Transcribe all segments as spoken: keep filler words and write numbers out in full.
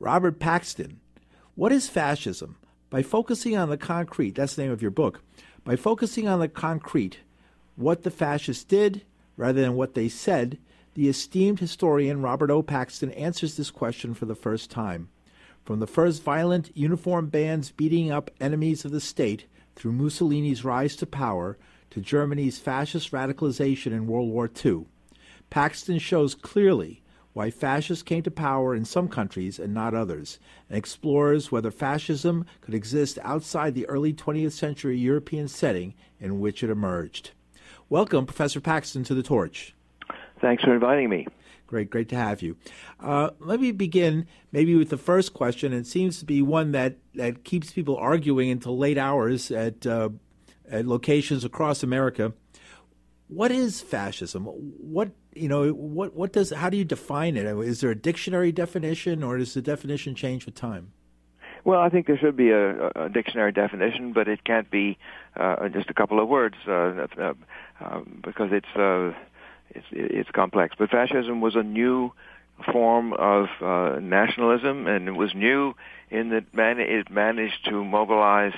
Robert Paxton, What is Fascism? By focusing on the concrete, that's the name of your book, by focusing on the concrete, what the fascists did rather than what they said, the esteemed historian Robert O. Paxton answers this question for the first time. From the first violent uniformed bands beating up enemies of the state through Mussolini's rise to power to Germany's fascist radicalization in World War Two, Paxton shows clearly why fascists came to power in some countries and not others, and explores whether fascism could exist outside the early twentieth century European setting in which it emerged. Welcome, Professor Paxton, to The Torch. Thanks for inviting me. Great, great to have you. Uh, let me begin maybe with the first question. It seems to be one that, that keeps people arguing until late hours at, uh, at locations across America. What is fascism? What you know? What what does? How do you define it? Is there a dictionary definition, or does the definition change with time? Well, I think there should be a, a dictionary definition, but it can't be uh, just a couple of words uh, uh, uh, because it's. Uh, It's, it's complex. But fascism was a new form of uh, nationalism, and it was new in that man it managed to mobilize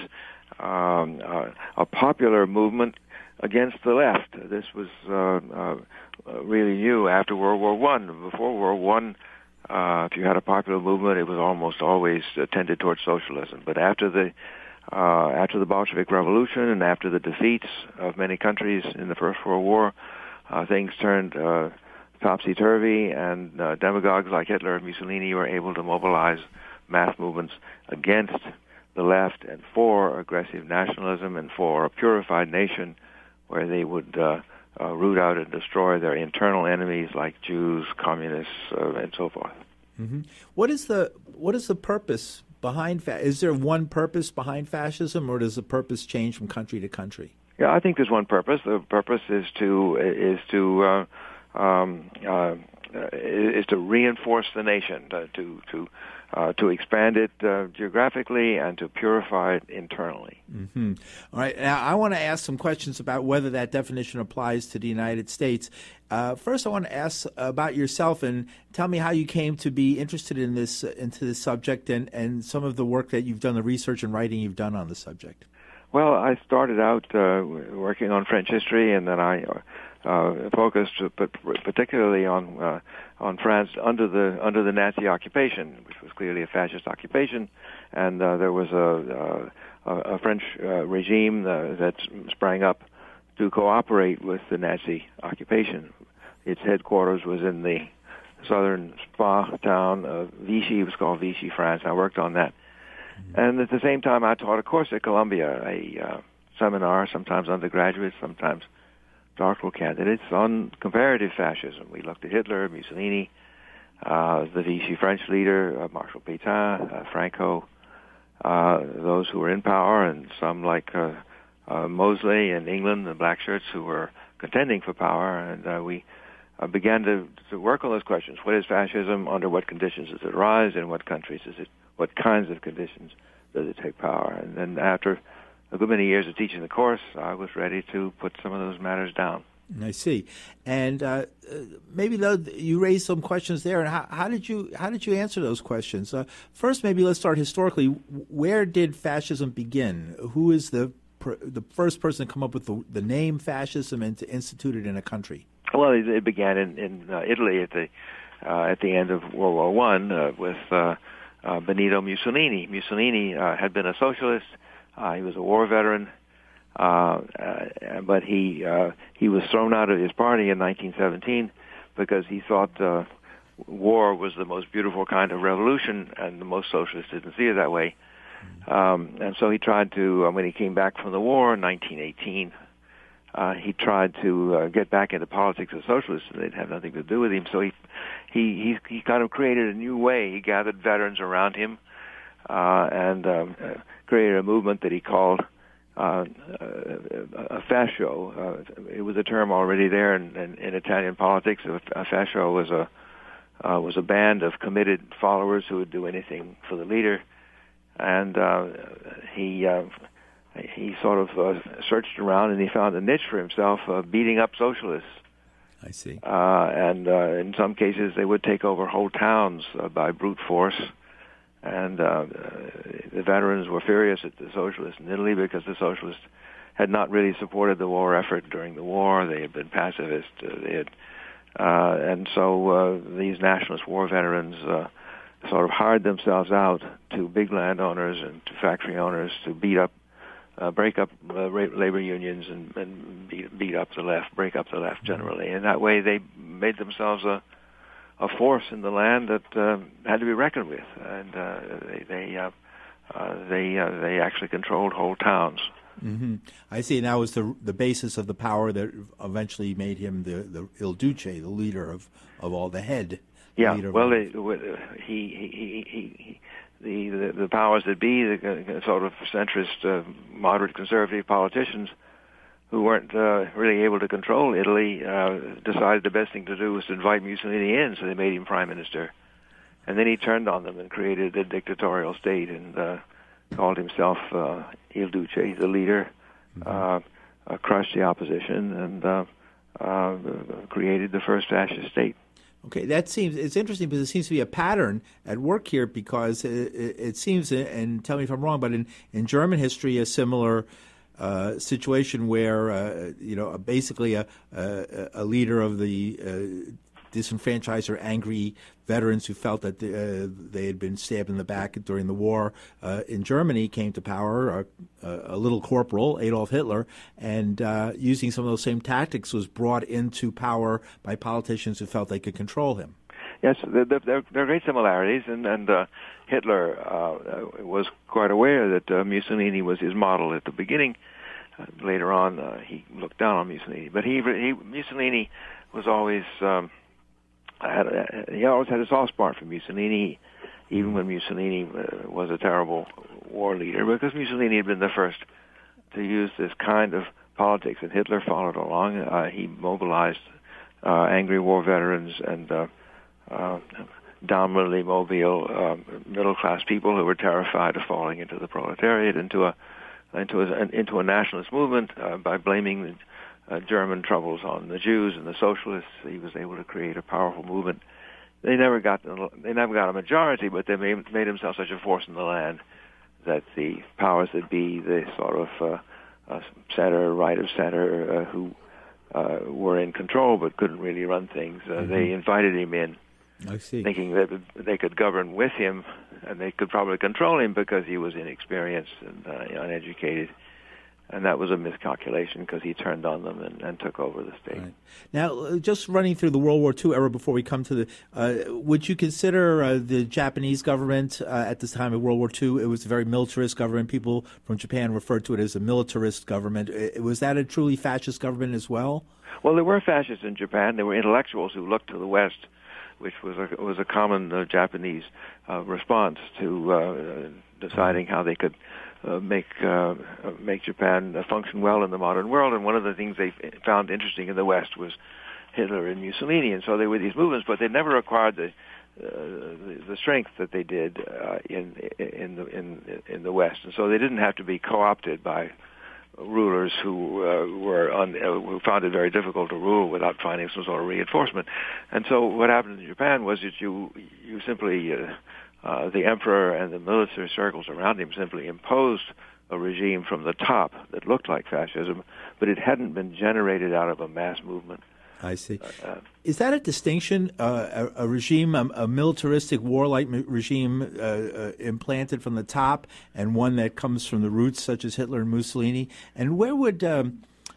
um, uh, a popular movement against the left. This was uh, uh, really new after World War One. Before World War One, uh, if you had a popular movement, it was almost always tended towards socialism. But after the uh, after the Bolshevik Revolution and after the defeats of many countries in the First World War, Uh, things turned uh, topsy-turvy, and uh, demagogues like Hitler and Mussolini were able to mobilize mass movements against the left and for aggressive nationalism and for a purified nation where they would uh, uh, root out and destroy their internal enemies like Jews, communists, uh, and so forth. Mm-hmm. What is the what is the purpose behind fa- is there one purpose behind fascism, or does the purpose change from country to country? Yeah, I think there's one purpose. The purpose is to is to uh, um, uh, is to reinforce the nation, to to to, uh, to expand it uh, geographically and to purify it internally. Mm-hmm. All right. Now, I want to ask some questions about whether that definition applies to the United States. Uh, first, I want to ask about yourself and tell me how you came to be interested in this uh, into this subject and, and some of the work that you've done, the research and writing you've done on the subject. Well, I started out uh, working on French history, and then I uh, focused particularly on uh, on France under the under the Nazi occupation, which was clearly a fascist occupation, and uh, there was a, a, a French uh, regime uh, that sprang up to cooperate with the Nazi occupation. Its headquarters was in the southern spa town of Vichy. It was called Vichy France. I worked on that. And at the same time, I taught a course at Columbia, a uh, seminar, sometimes undergraduates, sometimes doctoral candidates, on comparative fascism. We looked at Hitler, Mussolini, uh, the Vichy French leader, uh, Marshal Pétain, uh, Franco, uh, those who were in power, and some like uh, uh, Mosley in England, the black shirts who were contending for power. And uh, we uh, began to, to work on those questions. What is fascism? Under what conditions does it rise? In what countries is it? What kinds of conditions does it take power? And then after a good many years of teaching the course, I was ready to put some of those matters down. I see. And uh, maybe though you raised some questions there. And how, how did you how did you answer those questions? Uh, first, maybe let's start historically. Where did fascism begin? Who is the the first person to come up with the, the name fascism and to institute it in a country? Well, it, it began in, in uh, Italy at the uh, at the end of World War One uh, with. Uh, Uh, Benito Mussolini. Mussolini uh, had been a socialist. Uh, he was a war veteran, uh, uh, but he uh, he was thrown out of his party in nineteen seventeen because he thought uh, war was the most beautiful kind of revolution, and the most socialists didn't see it that way. Um, and so he tried to, uh, when he came back from the war in nineteen eighteen, uh, he tried to uh, get back into politics as socialists, and they'd have nothing to do with him. So he. He, he he kind of created a new way. He gathered veterans around him uh, and um, uh, created a movement that he called uh, a, a fascio. Uh, it was a term already there in, in, in Italian politics. A fascio was a uh, was a band of committed followers who would do anything for the leader. And uh, he uh, he sort of uh, searched around, and he found a niche for himself, uh, beating up socialists. I see. Uh, and uh, in some cases, they would take over whole towns uh, by brute force, And uh, the veterans were furious at the socialists in Italy because the socialists had not really supported the war effort during the war. They had been pacifist. Uh, they had, uh, and so uh, these nationalist war veterans uh, sort of hired themselves out to big landowners and to factory owners to beat up, uh, break up uh, labor unions and, and beat, beat up the left, break up the left generally. And that way they made themselves a a force in the land that uh, had to be reckoned with, and uh, they they uh, uh, they, uh, they actually controlled whole towns. Mm-hmm. I see. And that was the the basis of the power that eventually made him the, the Il Duce, the leader of, of all the head. The yeah. Leader well, they, he he he he the the powers that be, the sort of centrist, uh, moderate, conservative politicians who weren't uh, really able to control Italy, uh, decided the best thing to do was to invite Mussolini in, so they made him prime minister. And then he turned on them and created a dictatorial state and uh, called himself uh, Il Duce, the leader, uh, uh, crushed the opposition, and uh, uh, created the first fascist state. Okay, that seems, it's interesting because it seems to be a pattern at work here, because it, it seems, and tell me if I'm wrong, but in, in German history, a similar Uh, situation where uh, you know basically a a, a leader of the uh, disenfranchised or angry veterans who felt that the, uh, they had been stabbed in the back during the war uh, in Germany came to power. Uh, a little corporal, Adolf Hitler, and uh, using some of those same tactics, was brought into power by politicians who felt they could control him. Yes, there, there, there are great similarities, and, and uh, Hitler uh, was quite aware that uh, Mussolini was his model at the beginning. Uh, later on, uh, he looked down on Mussolini, but he, he Mussolini was always um, had a, he always had a soft spot for Mussolini, even when Mussolini uh, was a terrible war leader, because Mussolini had been the first to use this kind of politics, and Hitler followed along. Uh, he mobilized uh, angry war veterans and Uh, Uh, dominantly mobile uh, middle-class people who were terrified of falling into the proletariat, into a into a, into a nationalist movement uh, by blaming the uh, German troubles on the Jews and the socialists. He was able to create a powerful movement. They never got they never got a majority, but they made, made themselves such a force in the land that the powers that be, the sort of uh, uh, center, right of center, uh, who uh, were in control but couldn't really run things, uh, mm-hmm. they invited him in. I see. Thinking that they could govern with him, and they could probably control him because he was inexperienced and uh, uneducated, and that was a miscalculation because he turned on them and, and took over the state. Right. Now, just running through the World War Two era before we come to the, uh, would you consider uh, the Japanese government uh, at this time of World War Two? It was a very militarist government. People from Japan referred to it as a militarist government. Was that a truly fascist government as well? Well, there were fascists in Japan. There were intellectuals who looked to the West, which was a, was a common uh, Japanese uh, response to uh, deciding how they could uh, make uh, make Japan function well in the modern world. And one of the things they found interesting in the West was Hitler and Mussolini, and so they were these movements, but they never acquired the uh, the, the strength that they did uh, in in the in in the West, and so they didn't have to be co-opted by rulers who uh, were un- uh, who found it very difficult to rule without finding some sort of reinforcement. And so what happened in Japan was that you you simply uh, uh, the emperor and the military circles around him simply imposed a regime from the top that looked like fascism, but it hadn't been generated out of a mass movement. I see. Uh, Is that a distinction, uh, a, a regime, a, a militaristic, warlike regime uh, uh, implanted from the top and one that comes from the roots, such as Hitler and Mussolini? And where would, um,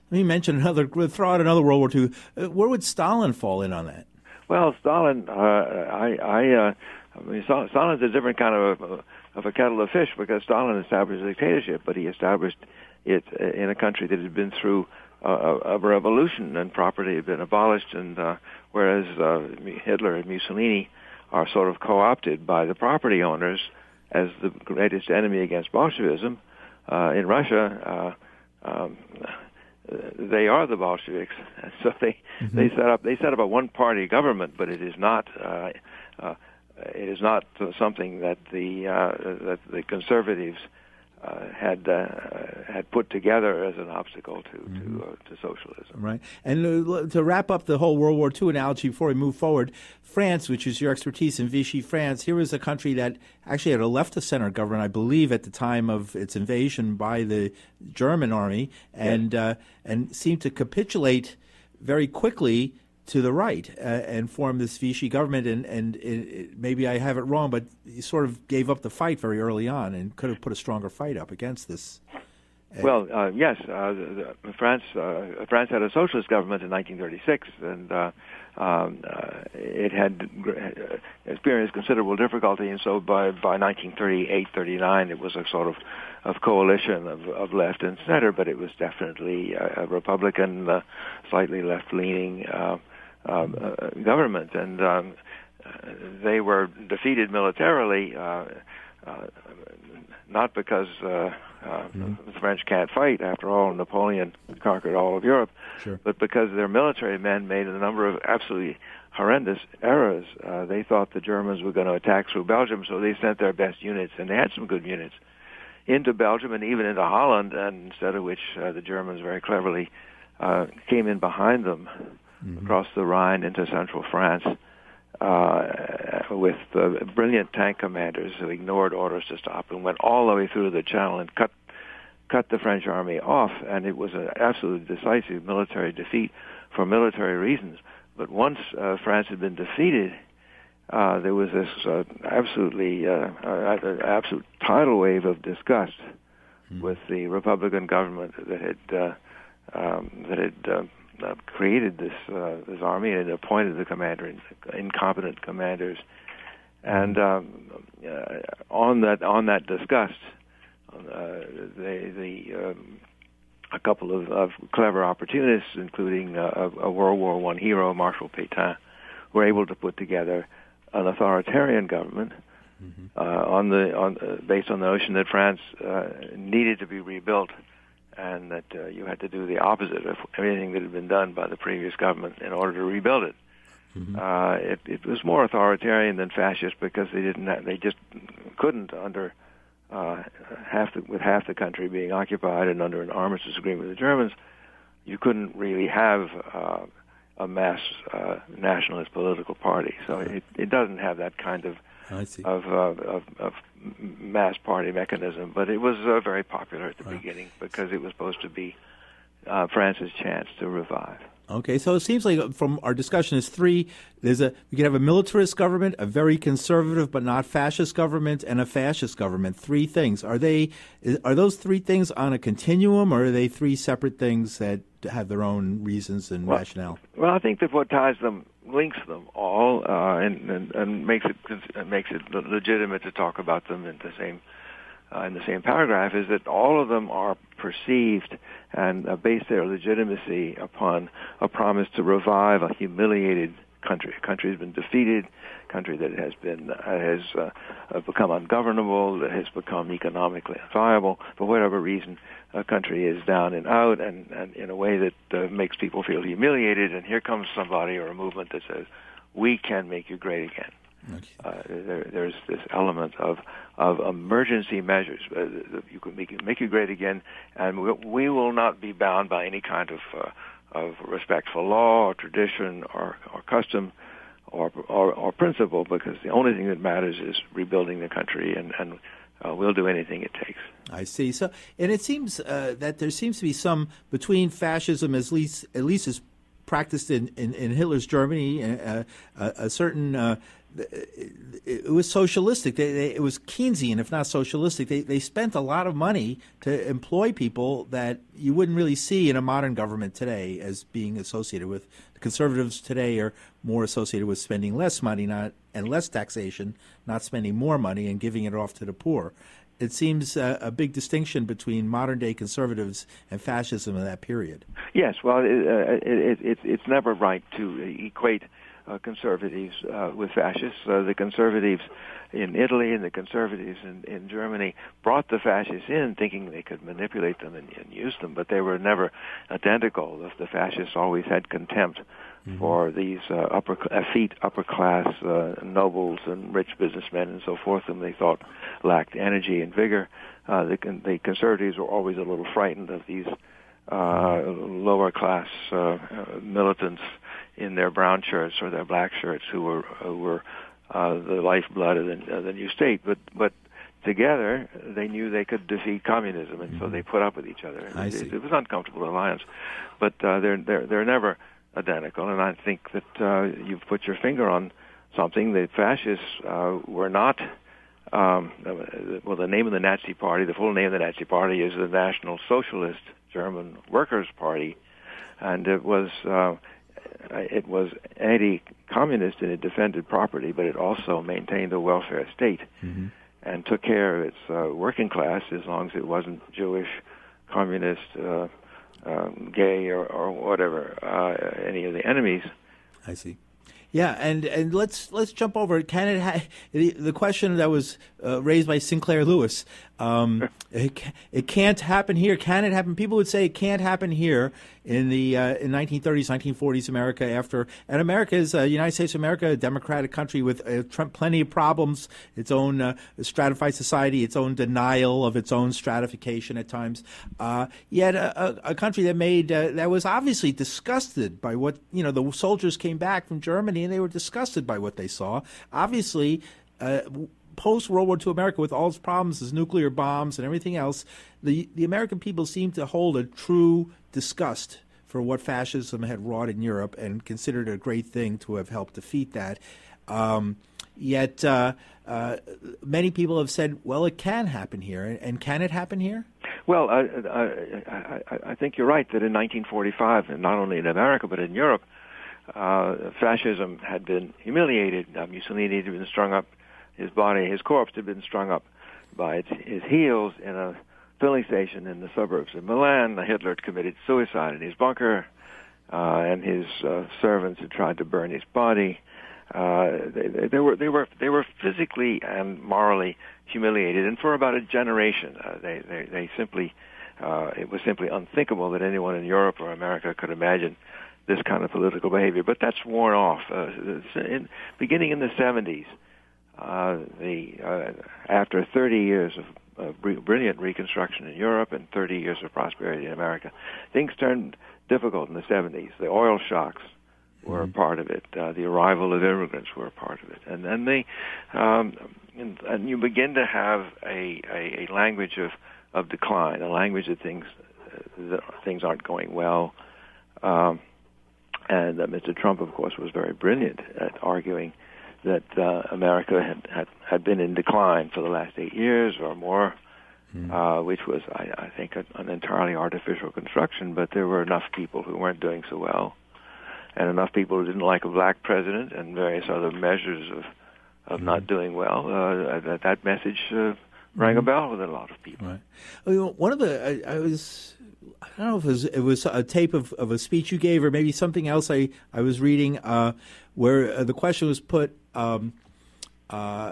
let me mention another, throw out another World War Two, uh, where would Stalin fall in on that? Well, Stalin, uh, I, I, uh, I mean, Stalin's a different kind of a, of a kettle of fish, because Stalin established a dictatorship, but he established it in a country that had been through of revolution, and property had been abolished, and uh, whereas uh, Hitler and Mussolini are sort of co-opted by the property owners as the greatest enemy against Bolshevism uh, in Russia, uh, um, they are the Bolsheviks. So they mm-hmm. they set up they set up a one-party government, but it is not uh, uh, it is not something that the uh, that the conservatives Uh, had uh, had put together as an obstacle to mm-hmm. to, uh, to socialism. Right. And to wrap up the whole World War Two analogy before we move forward, France, which is your expertise in Vichy France, here was a country that actually had a left-of-center government, I believe, at the time of its invasion by the German army, and yes. uh, and seemed to capitulate very quickly to the right uh, and formed this Vichy government, and, and it, it, maybe I have it wrong, but he sort of gave up the fight very early on and could have put a stronger fight up against this. Uh, well, uh, yes, uh, the, the France uh, France had a socialist government in nineteen thirty-six, and uh, um, uh, it had experienced considerable difficulty, and so by, by nineteen thirty-eight thirty-nine it was a sort of of coalition of, of left and center, but it was definitely a, a Republican, uh, slightly left-leaning uh, Um, uh, government, and um, uh, they were defeated militarily, uh, uh, not because uh, uh, mm-hmm. the French can't fight. After all, Napoleon conquered all of Europe, sure. but because their military men made a number of absolutely horrendous errors. Uh, they thought the Germans were going to attack through Belgium, so they sent their best units, and they had some good units, into Belgium and even into Holland, and instead of which uh, the Germans very cleverly uh, came in behind them. Mm-hmm. Across the Rhine into central France uh, with uh, brilliant tank commanders who ignored orders to stop and went all the way through the channel and cut cut the French army off. And it was an absolutely decisive military defeat for military reasons. But once uh, France had been defeated, uh, there was this uh, absolutely uh, uh, absolute tidal wave of disgust mm-hmm. with the Republican government that had uh, um, that had uh, Uh, created this uh, this army and appointed the commander, incompetent commanders, and um, uh, on that on that disgust, uh, they, the um, a couple of, of clever opportunists, including uh, a World War One hero, Marshal Pétain, were able to put together an authoritarian government mm-hmm. uh, on the on uh, based on the notion that France uh, needed to be rebuilt. And that uh, you had to do the opposite of everything that had been done by the previous government in order to rebuild it. Mm-hmm. Uh, it, it was more authoritarian than fascist because they didn't, have, they just couldn't under uh, half the, with half the country being occupied and under an armistice agreement with the Germans, you couldn't really have uh, a mass uh, nationalist political party. So it, it doesn't have that kind of I see. Of, uh, of of mass party mechanism, but it was uh, very popular at the right. beginning because it was supposed to be uh, France's chance to revive. Okay, so it seems like from our discussion is three. There's a we could have a militarist government, a very conservative but not fascist government, and a fascist government. Three things. Are they are those three things on a continuum, or are they three separate things that have their own reasons and well, rationale? Well, I think that what ties them. Links them all uh, and, and, and makes it makes it legitimate to talk about them in the same uh, in the same paragraph is that all of them are perceived and uh, base their legitimacy upon a promise to revive a humiliated country. A country has been defeated, a country that has been uh, has uh, become ungovernable, that has become economically unviable for whatever reason. A country is down and out, and, and in a way that uh, makes people feel humiliated. And here comes somebody or a movement that says, "We can make you great again." Okay. Uh, there, there's this element of of emergency measures. Uh, you can make, make you great again, and we, we will not be bound by any kind of uh, of respect for law or tradition or, or custom or, or or principle, because the only thing that matters is rebuilding the country and. and Uh, we'll do anything it takes. I see. So, and it seems uh, that there seems to be some between fascism, as least at least as practiced in, in, in Hitler's Germany, uh, uh, a certain. Uh, it was socialistic. They, they, it was Keynesian, if not socialistic. They they spent a lot of money to employ people that you wouldn't really see in a modern government today as being associated with. The conservatives today are more associated with spending less money, not and less taxation, not spending more money and giving it off to the poor. It seems uh, a big distinction between modern-day conservatives and fascism in that period. Yes, well, it, uh, it, it, it's never right to equate uh, conservatives uh, with fascists. Uh, the conservatives in Italy and the conservatives in, in Germany brought the fascists in thinking they could manipulate them and, and use them, but they were never identical. The, the fascists always had contempt mm-hmm. for these uh, upper effete upper class uh, nobles and rich businessmen and so forth, and they thought lacked energy and vigor. Uh, the, the conservatives were always a little frightened of these uh, lower class uh, militants in their brown shirts or their black shirts, who were who were uh, the lifeblood of the, uh, the new state. But but. Together, they knew they could defeat communism, and mm-hmm. so they put up with each other. I it, see. It was an uncomfortable alliance, but uh, they're they're they're never identical. And I think that uh, you've put your finger on something. The fascists uh, were not. Um, well, the name of the Nazi Party, the full name of the Nazi Party, is the National Socialist German Workers' Party, and it was uh, it was anti-communist, and it defended property, but it also maintained a welfare state. Mm-hmm. And took care of its uh, working class, as long as it wasn't Jewish, communist, uh, um, gay, or, or whatever, uh, any of the enemies. I see. Yeah, and, and let's let's jump over. Can it ha- the, the question that was uh, raised by Sinclair Lewis? Um, it, ca- it can't happen here. Can it happen? People would say it can't happen here in the uh, in nineteen thirties, nineteen forties America. After and America is uh, United States of America, a democratic country with uh, Trump, plenty of problems. Its own uh, stratified society, its own denial of its own stratification at times. Uh, yet a, a, a country that made uh, that was obviously disgusted by what you know. The soldiers came back from Germany, and they were disgusted by what they saw. Obviously, uh, post-World War Two America, with all its problems, its nuclear bombs and everything else, the, the American people seemed to hold a true disgust for what fascism had wrought in Europe and considered it a great thing to have helped defeat that. Um, yet uh, uh, many people have said, well, it can happen here. And, and can it happen here? Well, I, I, I, I think you're right that in nineteen forty-five, and not only in America but in Europe, Uh, fascism had been humiliated. Uh, Mussolini had been strung up, his body, his corpse had been strung up by its, his heels in a filling station in the suburbs of Milan. Hitler had committed suicide in his bunker, uh, and his uh, servants had tried to burn his body. Uh, they, they were they were they were physically and morally humiliated, and for about a generation, uh, they, they they simply uh, it was simply unthinkable that anyone in Europe or America could imagine this kind of political behavior, but that's worn off. Uh, in, beginning in the seventies, uh, the uh, after thirty years of uh, br- brilliant reconstruction in Europe and thirty years of prosperity in America, things turned difficult in the seventies. The oil shocks were mm-hmm. a part of it. Uh, the arrival of immigrants were a part of it, and then they um, and, and you begin to have a, a, a language of, of decline, a language that things uh, that things aren't going well. Um, And uh, Mister Trump, of course, was very brilliant at arguing that uh, America had, had, had been in decline for the last eight years or more, mm. uh, which was, I, I think, an entirely artificial construction. But there were enough people who weren't doing so well, and enough people who didn't like a black president, and various other measures of of mm. not doing well. Uh, that, that message uh, rang a bell with a lot of people. Right. I mean, one of the I, I was. I don't know if it was, it was a tape of, of a speech you gave or maybe something else I, I was reading uh, where uh, the question was put, um, uh,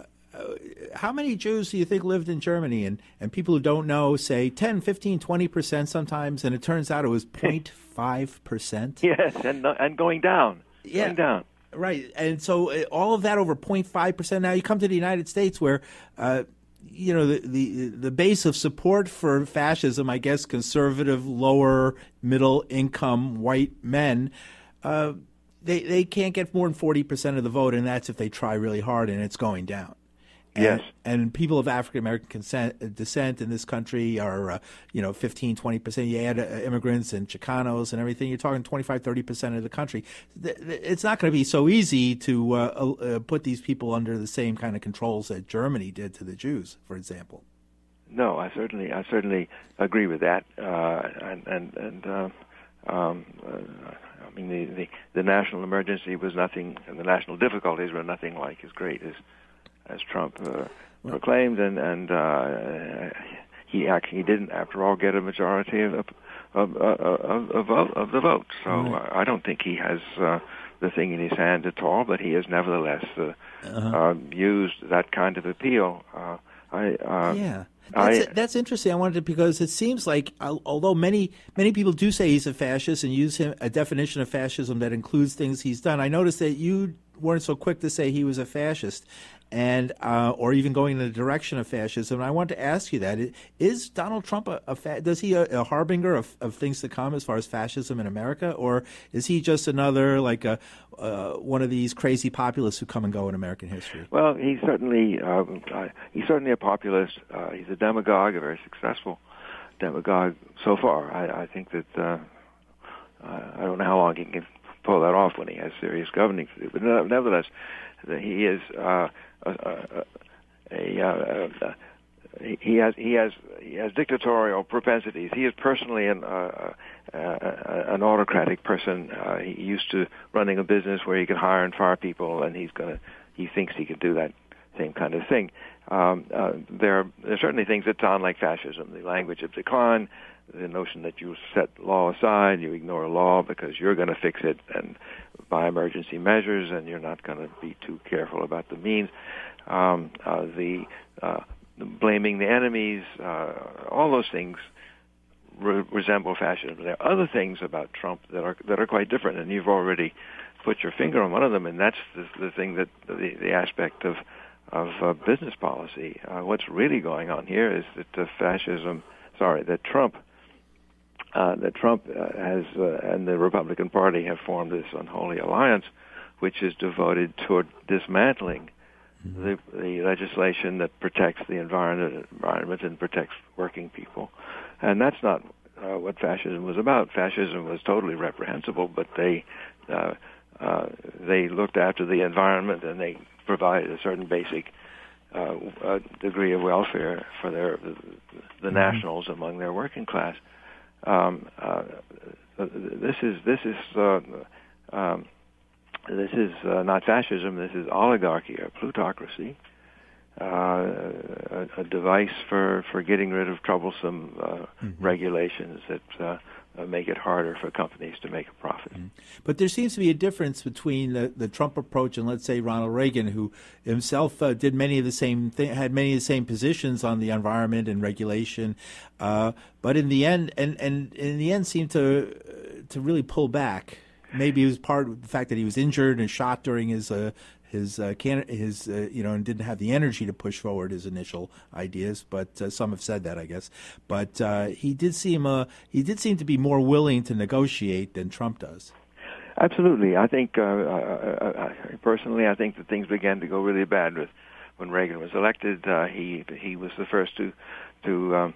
how many Jews do you think lived in Germany? And, and people who don't know say ten, fifteen, twenty percent sometimes, and it turns out it was zero point five percent. Yes, and, and going down, yeah. going down. Right, and so all of that over zero point five percent. Now you come to the United States where uh, – you know, the, the the base of support for fascism, I guess, conservative, lower, middle income white men, uh, they they can't get more than forty percent of the vote, and that's if they try really hard, and it's going down. And, yes. And people of African American descent in this country are, uh, you know, fifteen, twenty percent. You add uh, immigrants and Chicanos and everything, you're talking twenty-five, thirty percent of the country. Th- th- it's not going to be so easy to uh, uh, put these people under the same kind of controls that Germany did to the Jews, for example. No, I certainly, I certainly agree with that. Uh, and and, and uh, um, uh, I mean, the, the the national emergency was nothing, and the national difficulties were nothing like as great as. as Trump uh, proclaimed, and, and uh, he actually didn't, after all, get a majority of, of, of, of, of the vote. So uh, I don't think he has uh, the thing in his hand at all, but he has nevertheless uh, uh-huh. uh, used that kind of appeal. Uh, I, uh, yeah. That's, I, that's interesting. I wanted to, because it seems like, although many many people do say he's a fascist and use him a definition of fascism that includes things he's done, I noticed that you weren't so quick to say he was a fascist, and uh, or even going in the direction of fascism. And I want to ask you that: is Donald Trump a, a fa does he a, a harbinger of, of things to come as far as fascism in America, or is he just another like a, uh, one of these crazy populists who come and go in American history? Well, he's certainly um, uh, he's certainly a populist. Uh, he's a demagogue, a very successful demagogue so far. I, I think that uh, I don't know how long he can pull that off when he has serious governing to do, but nevertheless, he is. Uh, Uh, uh, a, uh, uh, he has he has he has dictatorial propensities. He is personally an uh, uh, uh, an autocratic person. Uh, he's used to running a business where he can hire and fire people, and he's gonna he thinks he can do that same kind of thing. Um, uh, there, are, there are certainly things that sound like fascism: the language of decline, the notion that you set law aside, you ignore law because you're going to fix it, and by emergency measures, and you're not going to be too careful about the means. Um, uh, the uh, blaming the enemies, uh, all those things re resemble fascism. There are other things about Trump that are that are quite different, and you've already put your finger on one of them, and that's the, the thing that the, the aspect of of uh, business policy. Uh, what's really going on here is that uh, fascism, sorry, that Trump. Uh, that Trump uh, has uh, and the Republican Party have formed this unholy alliance, which is devoted toward dismantling the, the legislation that protects the environment, environment and protects working people. And that's not uh, what fascism was about. Fascism was totally reprehensible, but they uh, uh, they looked after the environment, and they provided a certain basic uh, uh, degree of welfare for their the nationals among their working class. Um, uh, this is this is uh, um, this is uh, not fascism. This is oligarchy or plutocracy, uh, a, a device for for getting rid of troublesome uh, mm-hmm. regulations that uh, make it harder for companies to make a profit. Mm-hmm. But there seems to be a difference between the, the Trump approach and, let's say, Ronald Reagan, who himself uh, did many of the same thing, had many of the same positions on the environment and regulation, uh, but in the end, and, and in the end, seemed to uh, to really pull back. Maybe it was part of the fact that he was injured and shot during his uh, his uh, can his uh, you know, and didn't have the energy to push forward his initial ideas. But uh, some have said that, I guess. But uh, he did seem uh, he did seem to be more willing to negotiate than Trump does. Absolutely, I think uh, I, I, personally, I think that things began to go really bad with when Reagan was elected. Uh, he he was the first to to um,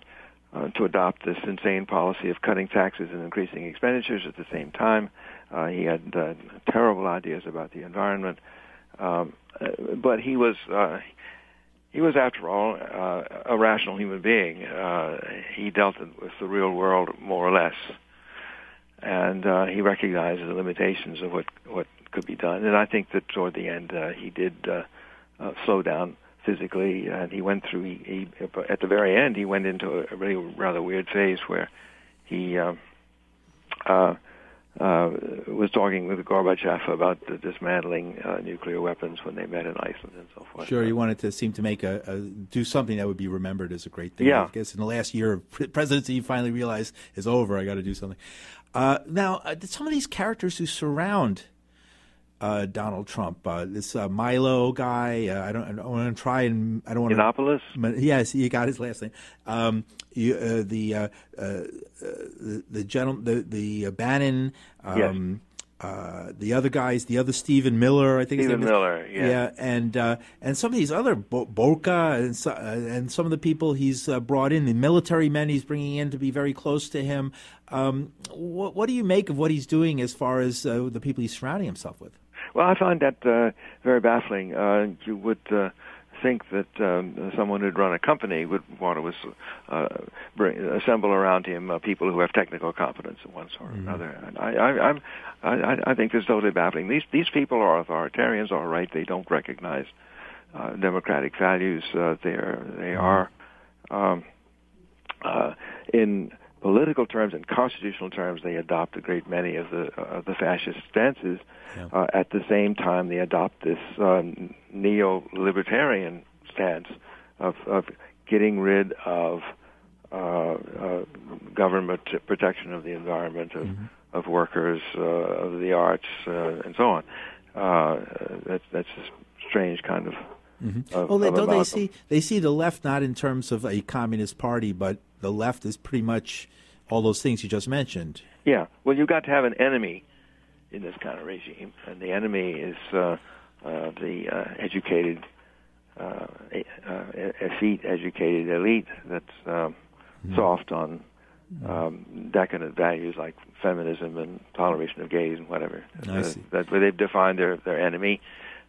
uh, to adopt this insane policy of cutting taxes and increasing expenditures at the same time. Uh, he had uh, terrible ideas about the environment. Um, but he was, uh, he was, after all, uh, a rational human being. Uh, he dealt with the real world more or less, and uh, he recognized the limitations of what what could be done. And I think that toward the end, uh, he did uh, uh, slow down physically, and he went through. He, he, at the very end, he went into a really rather weird phase where he. Uh, uh, Uh, was talking with Gorbachev about the dismantling uh, nuclear weapons when they met in Iceland and so forth. Sure, he wanted to seem to make a, a do something that would be remembered as a great thing. Yeah. I guess in the last year of presidency, he finally realized it's over. I got to do something. Uh, now, uh, some of these characters who surround uh, Donald Trump, uh, this uh, Milo guy, uh, I don't, I don't want to try and I don't want Yiannopoulos? Yes, you got his last name. Um, You, uh, the, uh, uh, the the gentleman, the the uh, Bannon, um, yes. uh, the other guys, the other Stephen Miller, I think. Stephen Miller, yeah, yeah, and uh, and some of these other Bo Boca and so, uh, and some of the people he's uh, brought in, the military men he's bringing in to be very close to him. Um, what what do you make of what he's doing as far as uh, the people he's surrounding himself with? Well, I find that uh, very baffling. Uh, you would. Uh, think that um, someone who'd run a company would want to uh, bring, assemble around him uh, people who have technical competence of one sort or mm-hmm. another. And I, I, I'm, I, I think this is totally baffling. These these people are authoritarians, all right. They don't recognize uh, democratic values. Uh, they are they are um, uh, in political terms and constitutional terms. They adopt a great many of the uh, of the fascist stances. Yeah. Uh, at the same time, they adopt this um, neo-libertarian stance of, of getting rid of uh, uh, government protection of the environment, of, mm-hmm. of workers, uh, of the arts, uh, and so on. Uh, that, that's a strange kind of. Mm-hmm. of well, they, of don't they see they see the left not in terms of a communist party, but the left is pretty much all those things you just mentioned. Yeah. Well, you've got to have an enemy in this kind of regime, and the enemy is uh, uh, the uh, educated, uh, uh, effete, educated elite that's um, mm-hmm. soft on um, decadent values like feminism and toleration of gays and whatever. I see. That's where they've defined their, their enemy.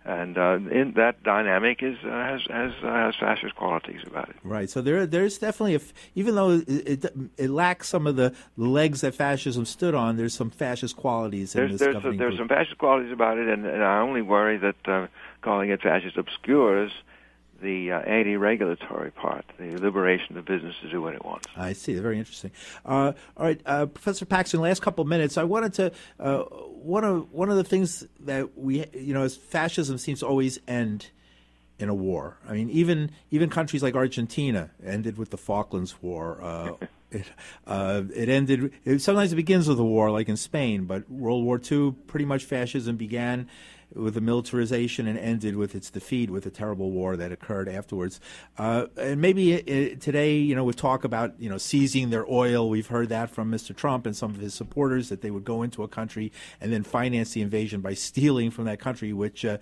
And uh, in that dynamic is uh, has has, uh, has fascist qualities about it. Right. So there there's definitely a f even though it, it it lacks some of the legs that fascism stood on, there's some fascist qualities in there's, this there's governing a, there's group. Some fascist qualities about it, and, and I only worry that uh, calling it fascist obscures the uh, anti-regulatory part, the liberation of business to do what it wants. I see. Very interesting. Uh, all right, uh, Professor Paxton. Last couple of minutes. I wanted to uh, one of one of the things that we you know, is fascism seems to always end in a war. I mean, even even countries like Argentina ended with the Falklands War. Uh, it uh, it ended. It, sometimes it begins with a war, like in Spain, but World War Two pretty much fascism began with the militarization and ended with its defeat, with the terrible war that occurred afterwards. Uh, and maybe it, it, today, you know, we talk about, you know, seizing their oil. We've heard that from Mister Trump and some of his supporters, that they would go into a country and then finance the invasion by stealing from that country, which uh,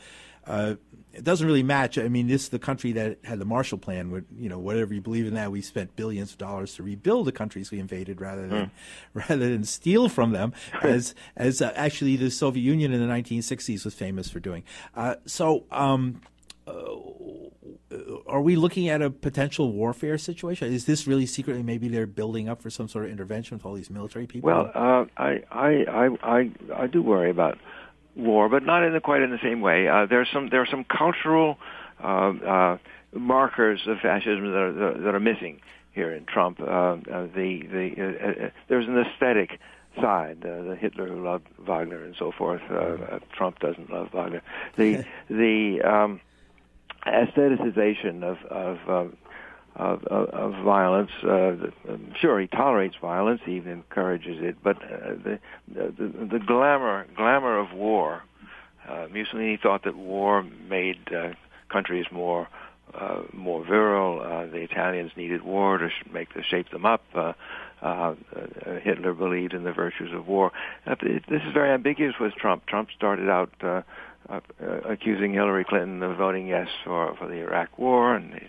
uh, it doesn't really match. I mean, this is the country that had the Marshall Plan. Would, you know, whatever you believe in that, we spent billions of dollars to rebuild the countries we invaded rather than mm. rather than steal from them, as as uh, actually the Soviet Union in the nineteen sixties was famous for doing. Uh, so um, uh, are we looking at a potential warfare situation? Is this really secretly maybe they're building up for some sort of intervention with all these military people? Well, uh, I, I, I, I, I do worry about war, but not in the, quite in the same way. Uh, there's some there are some cultural uh, uh, markers of fascism that are, that are missing here in Trump. Uh, uh, the the uh, uh, there's an aesthetic side. Uh, the Hitler who loved Wagner and so forth. Uh, uh, Trump doesn't love Wagner. The the um, aestheticization of of, um, of, of of violence. Uh, sure, he tolerates violence. He even encourages it. But uh, the, the the glamour glamour of war. Uh, Mussolini thought that war made uh, countries more uh, more virile. Uh, the Italians needed war to sh make the shape them up. Uh, Uh, uh, Hitler believed in the virtues of war. Uh, it, this is very ambiguous with Trump. Trump started out uh, uh, accusing Hillary Clinton of voting yes for, for the Iraq War, and he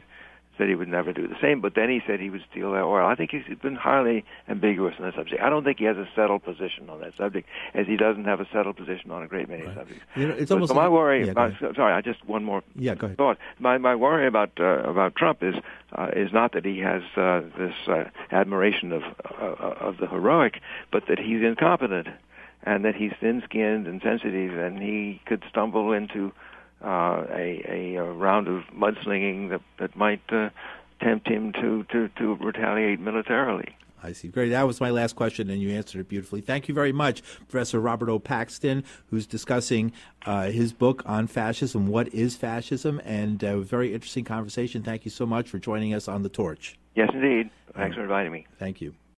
said he would never do the same, but then he said he would steal that oil. I think he's been highly ambiguous on that subject. I don't think he has a settled position on that subject, as he doesn't have a settled position on a great many right. subjects. You know, it's so, almost so my like, worry yeah, about, sorry, I just one more yeah, go ahead. thought. My, my worry about, uh, about Trump is Uh, is not that he has uh, this uh, admiration of uh, of the heroic, but that he's incompetent, and that he's thin-skinned and sensitive, and he could stumble into uh, a, a round of mudslinging that that might uh, tempt him to, to to retaliate militarily. I see. Great. That was my last question, and you answered it beautifully. Thank you very much, Professor Robert O. Paxton, who's discussing uh, his book on fascism, What is Fascism? And a very interesting conversation. Thank you so much for joining us on The Torch. Yes, indeed. Thanks um, for inviting me. Thank you.